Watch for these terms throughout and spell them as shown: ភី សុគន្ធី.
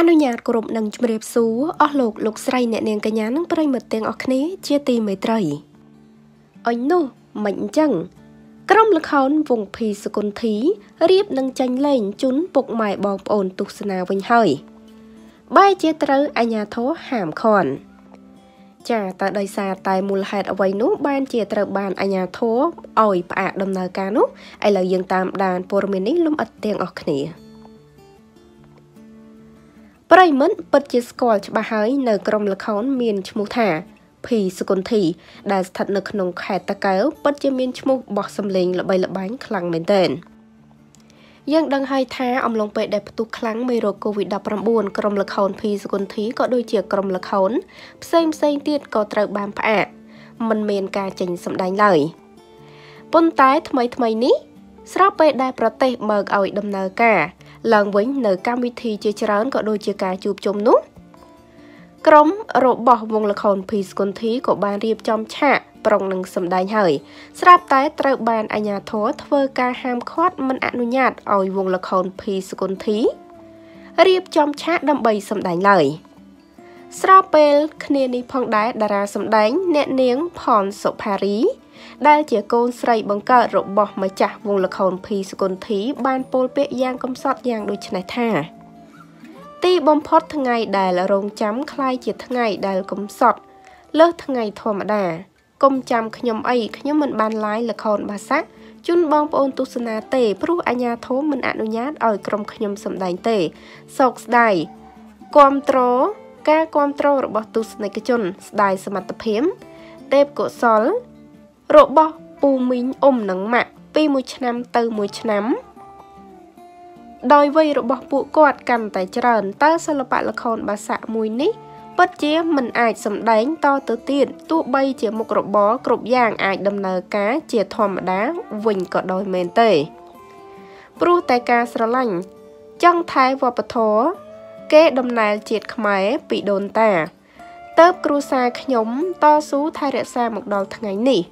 អនុញ្ញាតគោរពនឹងជំរាបសួរអស់លោកលោកស្រីអ្នកនាងកញ្ញានិងប្រិយមិត្តទាំងអស់គ្នាជាទីមេត្រី ប្រិយមិត្តពិតជាស្គាល់ច្បាស់ហើយនៅក្រុមល្ខោនមានឈ្មោះថាភីសុគន្ធីដែលស្ថិតនៅក្នុងខេត្តតាកែវពិតជាមានឈ្មោះបោះសម្លេងល្បីល្បីខ្លាំងមែនទែន ឡើងវិញនៅកម្មវិធីជាច្រើនក៏ដូចជាការជួបជុំនោះក្រុមរបស់វងល្ខោនភីសុគន្ធីក៏បានរៀបចំឆាកប្រងនឹងសម្ដែងហើយស្រាប់តែត្រូវបានអាជ្ញាធរធ្វើការហាមឃាត់មិនអនុញ្ញាតឲ្យវងល្ខោនភីសុគន្ធីរៀបចំឆាកដើម្បីសម្ដែងឡើយស្រាប់ពេលគ្នានេះផងដែរតារាសម្ដែងអ្នកនាងផនសុផារី ដែលជាកូនស្រីបង្កើតរបស់ទស្សនិកជនស្ដាយសមត្ថភាពទេពកុសល របស់ ពូ មីង និង ម៉ាក់ ពី 1 ឆ្នាំ ទៅ 1 ឆ្នាំ ដោយ វ័យ របស់ ពួក គាត់ កាន់ តែ ច្រើន តើ សិល្បៈ ល្ខោន បាសាក់ មួយ នេះ ពិត ជា មិន អាច សម្ដែង ត ទៅ ទៀត ទោះ បី ជា មុខ របរ គ្រប់ យ៉ាង អាច ដំណើរ ការ ជា ធម្មតា វិញ ក៏ ដោយ មែន ទេ ព្រោះ តែ ការ ស្រឡាញ់ ចង់ ថែ វប្បធម៌ គេ ដំណើរ ជាតិ ខ្មែរ ពី ដូន តា តើ គ្រួសារ ខ្ញុំ ត ស៊ូ ថែ រក្សា មក ដល់ ថ្ងៃ នេះ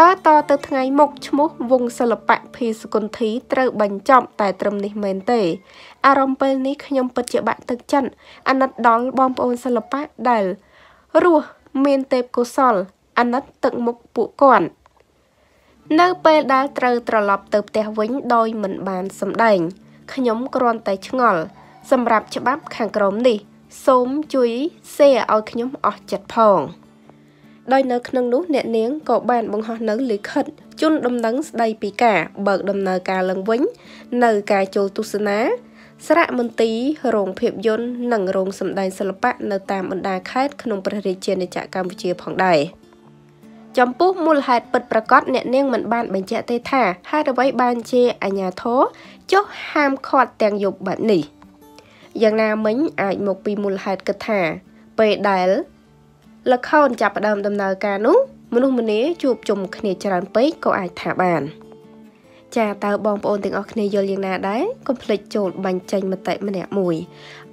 តើតទៅថ្ងៃមុខឈ្មោះវងសិល្បៈភីសុគន្ធីត្រូវបញ្ចប់តែត្រឹមនេះមែនទេអារម្មណ៍ពេលនេះខ្ញុំពិតជាបាក់ទឹកចិត្តអាណិតដល់បងប្អូនសិល្បៈដែលរស់មានទេពកុសលអាណិតទឹកមុខពួកគាត់នៅពេលដែលត្រូវត្រឡប់ទៅផ្ទះវិញដោយមិនបានសម្ដែងខ្ញុំគ្រាន់តែឆ្ងល់សម្រាប់ច្បាប់ខាងក្រមនេះសូមជួយ ដោយ នៅក្នុងនោះ អ្នកនាង ក៏ បាន បង្ហោះ នៅ លិខិត ជូន ដំណឹង ស្ដី ពី ការ បើក ដំណើរ ការ ឡើង វិញ នៅ ការ ចូល ទស្សនា ស្រៈ មន្ទីរ រោង ភាពយន្ត និង រោង សម្ដែង សិល្បៈ នៅ តាម បណ្ដា ខេត្ត ក្នុង ព្រះ រាជាណាចក្រ កម្ពុជា ផង ដែរ ចំពោះ មូលហេតុ ពិត ប្រាកដ អ្នកនាង មិន បាន បញ្ជាក់ ទេ ថា ហេតុ អ្វី បាន ជា អាជ្ញាធរ ចុះ ហាម ឃាត់ ទាំង យប់ បែប នេះ យ៉ាង ណា មិញ អាច មក ពី មូលហេតុ គិត ថា ពេល ដែល លខោន ចាប់ ផ្ដើម ដំណើរ ការ នោះ មនុស្ស ម្នា ជួប ជុំ គ្នា ច្រើន ពេក ក៏ អាច ថា បាន ចា តើ បង ប្អូន ទាំង អស់ គ្នា យល់ យ៉ាង ណា ដែរ កុំ ភ្លេច ចូល បញ្ ចេញ មតិ ម្នាក់ មួយ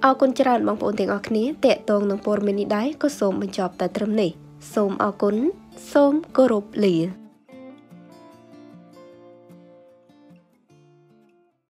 អរគុណ ច្រើន បង ប្អូន ទាំង អស់ គ្នា តេតង នឹង ព័ត៌មាន នេះ ដែរ ក៏ សូម បញ្ចប់ តែ ត្រឹម នេះ សូម អរគុណ សូម គោរព លា